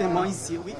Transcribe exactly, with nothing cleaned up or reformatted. témoins ici, oui.